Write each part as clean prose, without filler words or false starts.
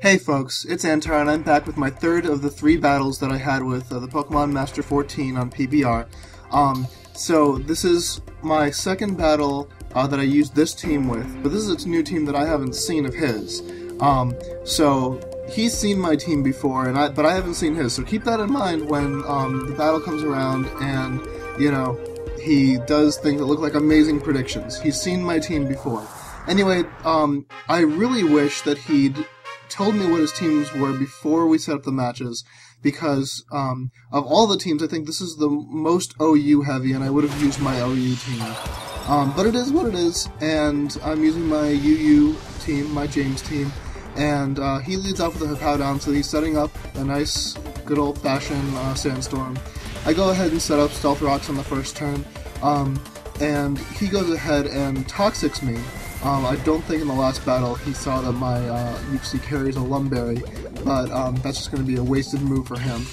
Hey folks, it's Antar, and I'm back with my third of the three battles that I had with the Pokemon Master 14 on PBR. So this is my second battle that I used this team with, but this is a new team that I haven't seen of his. So he's seen my team before, and but I haven't seen his, so keep that in mind when the battle comes around and, you know, he does things that look like amazing predictions. He's seen my team before. Anyway, I really wish that he'd told me what his teams were before we set up the matches, because of all the teams, I think this is the most OU heavy, and I would have used my OU team. But it is what it is, and I'm using my UU team, my James team, and he leads off with a Hippowdon, so he's setting up a nice, good old-fashioned sandstorm. I go ahead and set up Stealth Rocks on the first turn, and he goes ahead and Toxics me. I don't think in the last battle he saw that my Uxie carries a Lum Berry, but that's just going to be a wasted move for him,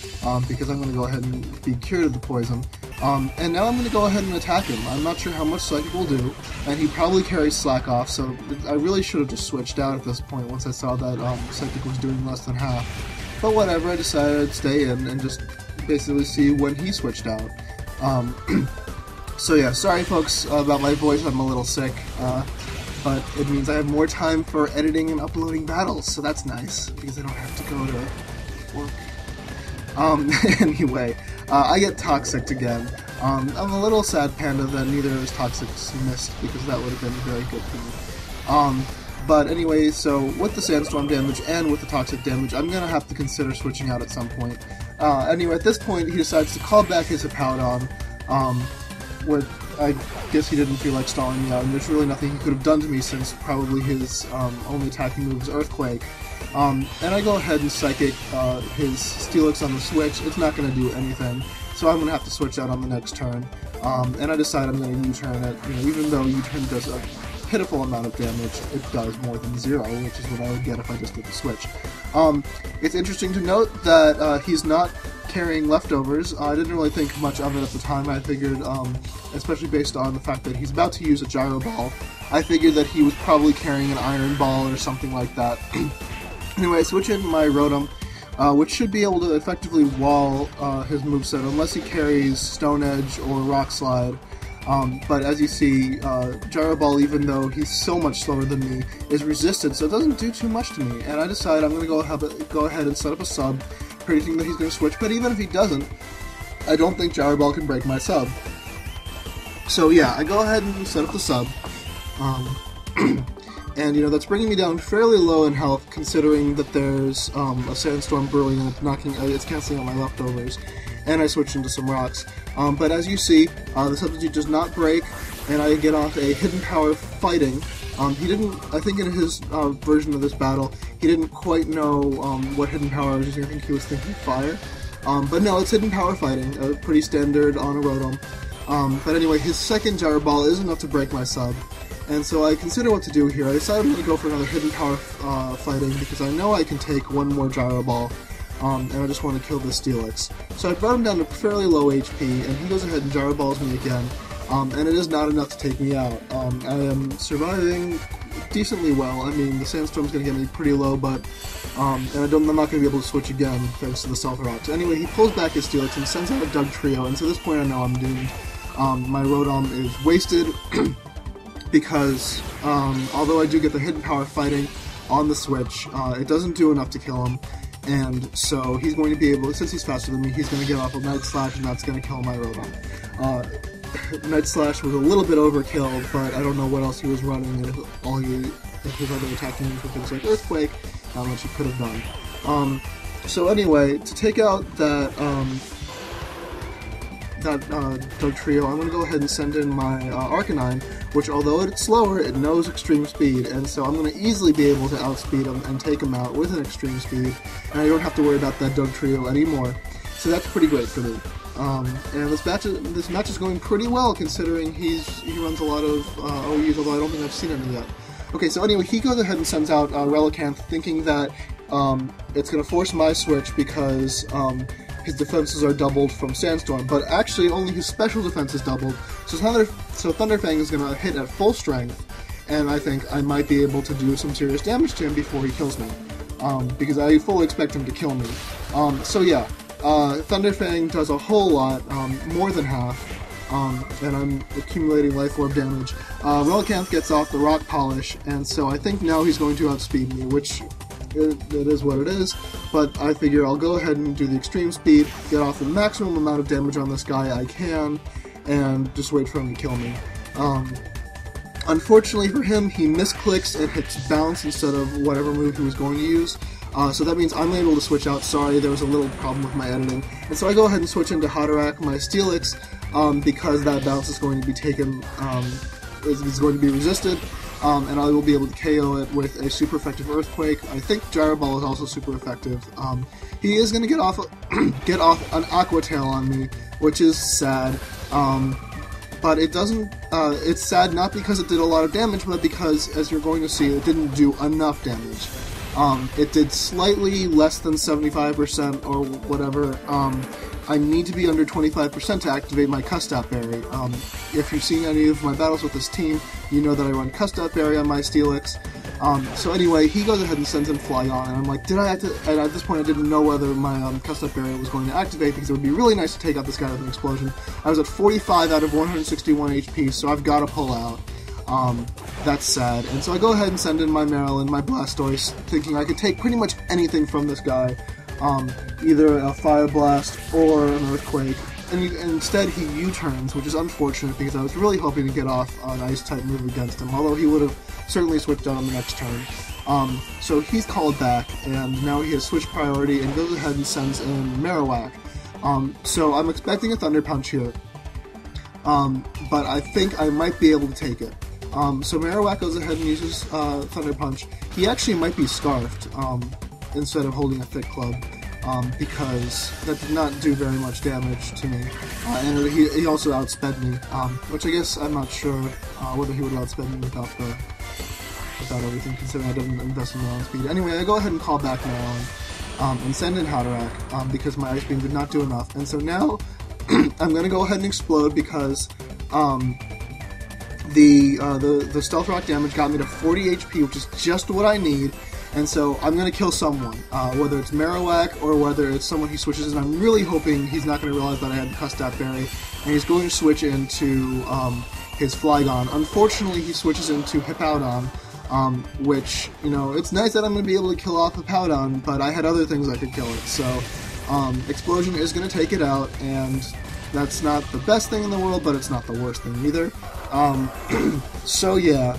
because I'm going to go ahead and be cured of the poison. And now I'm going to go ahead and attack him. I'm not sure how much Psychic will do, and he probably carries Slack Off, so I really should have just switched out at this point once I saw that Psychic was doing less than half. But whatever, I decided I'd stay in and just basically see when he switched out. So yeah, sorry folks about my voice, I'm a little sick. But it means I have more time for editing and uploading battles, so that's nice, because I don't have to go to work. Anyway, I get Toxic again. I'm a little sad, Panda, that neither of his Toxics missed, because that would have been very good for me. But anyway, so with the Sandstorm damage and with the Toxic damage, I'm going to have to consider switching out at some point. Anyway, at this point, he decides to call back his Hippowdon, with... I guess he didn't feel like stalling me out, and there's really nothing he could have done to me since probably his only attacking move is Earthquake. And I go ahead and Psychic his Steelix on the switch. It's not going to do anything, so I'm going to have to switch out on the next turn. And I decide I'm going to U-turn it. You know, even though U-turn does a pitiful amount of damage, it does more than zero, which is what I would get if I just did the switch. It's interesting to note that he's not carrying leftovers. I didn't really think much of it at the time. I figured, especially based on the fact that he's about to use a Gyro Ball, I figured that he was probably carrying an Iron Ball or something like that. Anyway, I switch in my Rotom, which should be able to effectively wall his moveset, unless he carries Stone Edge or Rock Slide. But as you see, Gyro Ball, even though he's so much slower than me, is resisted, so it doesn't do too much to me. And I decide I'm going to go ahead and set up a sub, predicting that he's going to switch. But even if he doesn't, I don't think Gyro Ball can break my sub. So yeah, I go ahead and set up the sub. And, you know, that's bringing me down fairly low in health, considering that there's a Sandstorm brewing and it's canceling out my leftovers. And I switch into some rocks. But as you see, the substitute does not break, and I get off a Hidden Power Fighting. He didn't, I think in his version of this battle, he didn't quite know what Hidden Power I was using. I think he was thinking Fire. But no, it's Hidden Power Fighting, pretty standard on a Rotom. But anyway, his second Gyro Ball is enough to break my sub. And so I consider what to do here. I decide I'm going to go for another Hidden Power Fighting, because I know I can take one more Gyro Ball. And I just want to kill this Steelix. So I brought him down to fairly low HP, and he goes ahead and Gyro Balls me again, and it is not enough to take me out. I am surviving decently well. I mean, the Sandstorm's going to get me pretty low, but and I'm not going to be able to switch again thanks to the Stealth Rocks. Anyway, he pulls back his Steelix and sends out a Dugtrio, and so at this point I know I'm doomed. My Rotom is wasted, because although I do get the Hidden Power Fighting on the switch, it doesn't do enough to kill him. And so he's going to be able, since he's faster than me, he's going to get off a Night Slash, and that's going to kill my Rotom. Night Slash was a little bit overkill, but I don't know what else he was running, and if his other attacking moves were things like Earthquake, how much he could have done. So anyway, to take out that Dugtrio, I'm going to go ahead and send in my Arcanine, which, although it's slower, it knows extreme speed, and so I'm going to easily be able to outspeed him and take him out with an extreme speed, and I don't have to worry about that Dugtrio anymore. So that's pretty great for me. And this match is going pretty well, considering he runs a lot of OUs, although I don't think I've seen any yet. Okay, so anyway, he goes ahead and sends out Relicanth, thinking that it's going to force my switch, because his defenses are doubled from Sandstorm, but actually only his special defense is doubled, so Thunderfang is going to hit at full strength, and I think I might be able to do some serious damage to him before he kills me. because I fully expect him to kill me. So yeah, Thunder Fang does a whole lot, more than half, and I'm accumulating Life Orb damage. Relicanth gets off the Rock Polish, and so I think now he's going to outspeed me, which it is what it is, but I figure I'll go ahead and do the extreme speed, get off the maximum amount of damage on this guy I can, and just wait for him to kill me. Unfortunately for him, he misclicks and hits Bounce instead of whatever move he was going to use, so that means I'm able to switch out. Sorry, there was a little problem with my editing. And so I go ahead and switch into Hadorak, my Steelix, because that Bounce is going to be taken, is going to be resisted, and I will be able to KO it with a super effective Earthquake. I think Gyro Ball is also super effective. He is going to get off an Aqua Tail on me, which is sad. But it doesn't, it's sad not because it did a lot of damage, but because, as you're going to see, it didn't do enough damage. It did slightly less than 75% or whatever. I need to be under 25% to activate my Custap Berry. If you've seen any of my battles with this team, you know that I run Custap Berry on my Steelix. So anyway, he goes ahead and sends in Flygon, and I'm like, did I activate? And at this point I didn't know whether my Custap Berry was going to activate, because it would be really nice to take out this guy with an explosion. I was at 45 out of 161 HP, so I've got to pull out. That's sad. And so I go ahead and send in my Maryland, my Blastoise, thinking I could take pretty much anything from this guy. Either a Fire Blast or an Earthquake. And instead he U-turns, which is unfortunate because I was really hoping to get off an Ice-type move against him, although he would have certainly switched out on the next turn. So he's called back, and now he has switch priority and goes ahead and sends in Marowak. So I'm expecting a Thunder Punch here, but I think I might be able to take it. So Marowak goes ahead and uses Thunder Punch. He actually might be Scarfed instead of holding a Thick Club. Because that did not do very much damage to me, and he also outsped me, which I guess I'm not sure whether he would outsped me without everything, considering I didn't invest in my own speed. Anyway, I go ahead and call back Maryland, and send in Hadorak, because my Ice Beam did not do enough, and so now I'm going to go ahead and explode because the Stealth Rock damage got me to 40 HP, which is just what I need. And so I'm going to kill someone, whether it's Marowak or whether it's someone he switches in. I'm really hoping he's not going to realize that I had the Custap Berry, and he's going to switch into his Flygon. Unfortunately, he switches into Hippowdon, which, you know, it's nice that I'm going to be able to kill off Hippowdon, but I had other things I could kill it. So Explosion is going to take it out, and that's not the best thing in the world, but it's not the worst thing either. So yeah,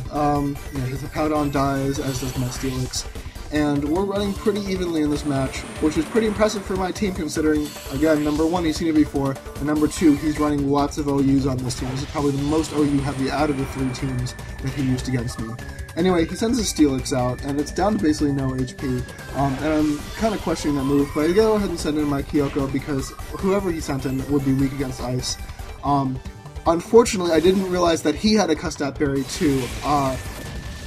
his Hippowdon dies, as does my Steelix, and we're running pretty evenly in this match, which is pretty impressive for my team considering, again, number one, he's seen it before, and number two, he's running lots of OUs on this team. This is probably the most OU heavy out of the three teams that he used against me. Anyway, he sends his Steelix out, and it's down to basically no HP, and I'm kind of questioning that move, but I go ahead and send in my Kyoko because whoever he sent in would be weak against Ice. Unfortunately, I didn't realize that he had a Custap Berry too.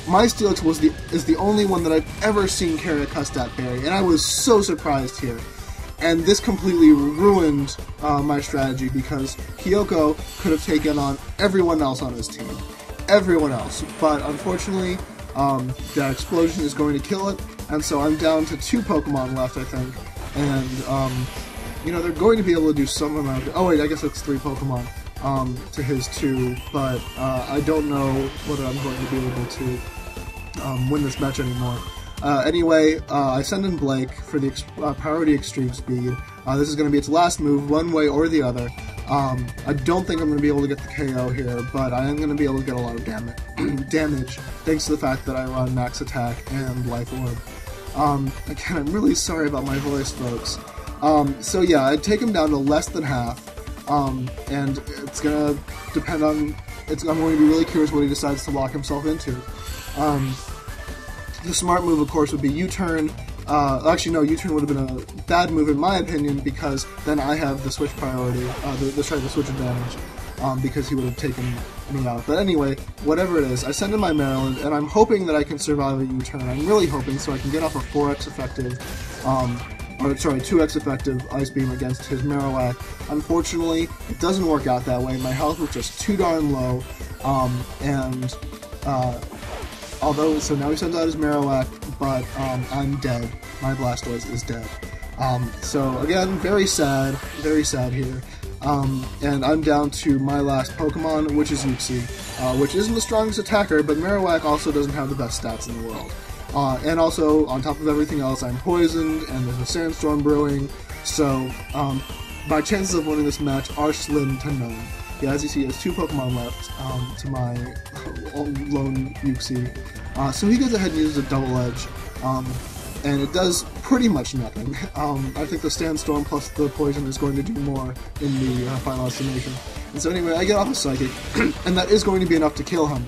My Steelix is the only one that I've ever seen carry a Custap Berry, and I was so surprised here. And this completely ruined my strategy because Kyoko could have taken on everyone else on his team. Everyone else. But unfortunately, that explosion is going to kill it, and so I'm down to two Pokemon left, I think. And, you know, they're going to be able to do some amount of... Oh wait, I guess it's three Pokemon. To his two, but I don't know whether I'm going to be able to win this match anymore. Anyway, I send in Blake for the priority extreme speed. This is going to be its last move, one way or the other. I don't think I'm going to be able to get the KO here, but I am going to be able to get a lot of damage thanks to the fact that I run max attack and Life Orb. Again, I'm really sorry about my voice, folks. So yeah, I take him down to less than half. And it's gonna depend on. I'm going to be really curious what he decides to lock himself into. The smart move, of course, would be U-turn. Actually, no, U-turn would have been a bad move in my opinion because then I have the switch priority, the switch advantage, because he would have taken me out. But anyway, whatever it is, I send in my Maryland, and I'm hoping that I can survive a U-turn. I'm really hoping so I can get off a 4x effective. Or, sorry, 2x effective Ice Beam against his Marowak. Unfortunately, it doesn't work out that way. My health was just too darn low, and Although, so now he sends out his Marowak, but I'm dead. My Blastoise is dead. So again, very sad here. And I'm down to my last Pokemon, which is Uxie, which isn't the strongest attacker, but Marowak also doesn't have the best stats in the world. And also, on top of everything else, I'm poisoned, and there's a sandstorm brewing, so my chances of winning this match are slim to none. Yeah, as you see, there's two Pokemon left to my lone Uxie. So he goes ahead and uses a Double Edge, and it does pretty much nothing. I think the sandstorm plus the poison is going to do more in the final estimation. And so anyway, I get off of Psychic, and that is going to be enough to kill him,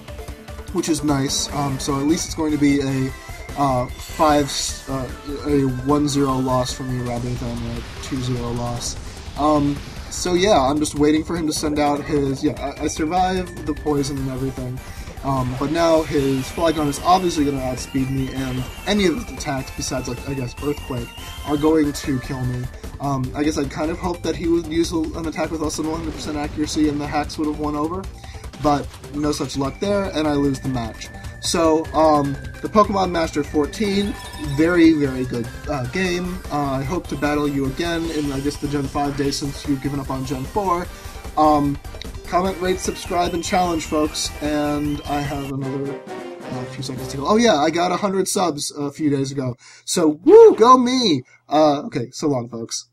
which is nice. So at least it's going to be a 1-0 loss for me rather than a 2-0 loss. So yeah, I'm just waiting for him to send out his, I survived the poison and everything, but now his Flygon is obviously going to outspeed me, and any of its attacks besides, like, I guess, Earthquake are going to kill me. I guess I kind of hoped that he would use an attack with less than 100% accuracy and the hacks would have won over, but no such luck there, and I lose the match. So, the Pokemon Master 14, very, very good game. I hope to battle you again in, I guess, the Gen 5 day since you've given up on Gen 4. Comment, rate, subscribe, and challenge, folks. And I have another few seconds to go. Oh, yeah, I got 100 subs a few days ago. So, woo, go me! Okay, so long, folks.